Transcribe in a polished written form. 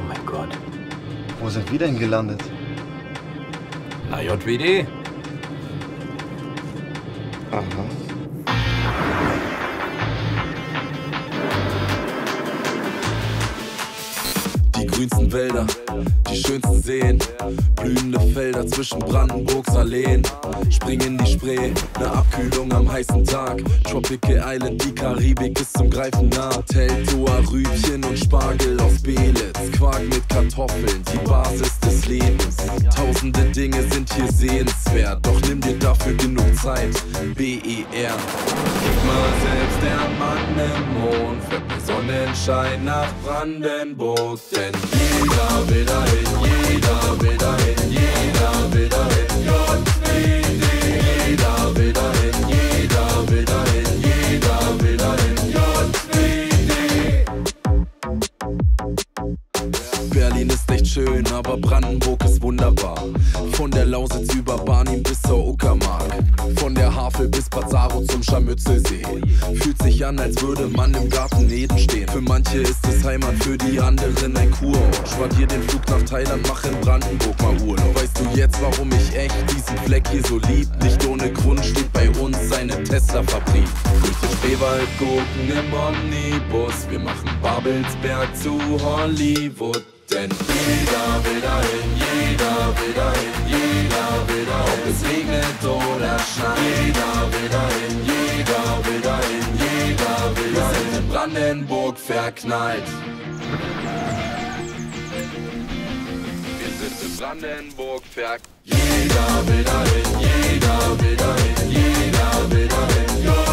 Oh mein Gott. Wo sind wir denn gelandet? Na, JWD. Aha. Die grünsten Wälder, die schönsten Seen, blühende Felder zwischen Brandenburgs Alleen. Spring in die Spree, ne Abkühlung am heißen Tag. Tropical Island, die Karibik ist zum Greifen nah. Teltower Rübchen und Spargel aus Beelitz, Quark mit Kartoffeln, die Basis des Lebens. Tausende Dinge sind hier sehenswert, doch nimm dir dafür genug Zeit. BER. Kick mal selbst der Mann im Mond, fährt mit Sonnenschein nach Brandenburg. Denn jeder will dahin, jeder will dahin, jeder will dahin. JWD, jeder will dahin, jeder will dahin, jeder will dahin. JWD. Berlin ist nicht schön, aber Brandenburg ist wunderbar. Von der Lausitz über Barnim bis zur Uckermark, von der Havel bis Pazaro zum Scharmützelsee. Fühlt sich an, als würde man im Garten Eden stehen. Für manche ist es Heimat, für die anderen ein Kurort. Spart dir den Flug nach Thailand, mach in Brandenburg mal Urlaub. Weißt du jetzt, warum ich echt diesen Fleck hier so lieb? Nicht ohne Grund steht bei uns eine Tesla-Fabrik. Grüße Spreewaldgurken im Omnibus, wir machen Babelsberg zu Hollywood. Denn jeder will dahin, jeder will dahin, jeder will dahin. Ob es regnet oder schneit, jeder will dahin, jeder will dahin, jeder will dahin. Wir sind in Brandenburg verknallt. Wir sind in Brandenburg verknallt. Jeder will dahin, jeder will dahin, jeder will dahin.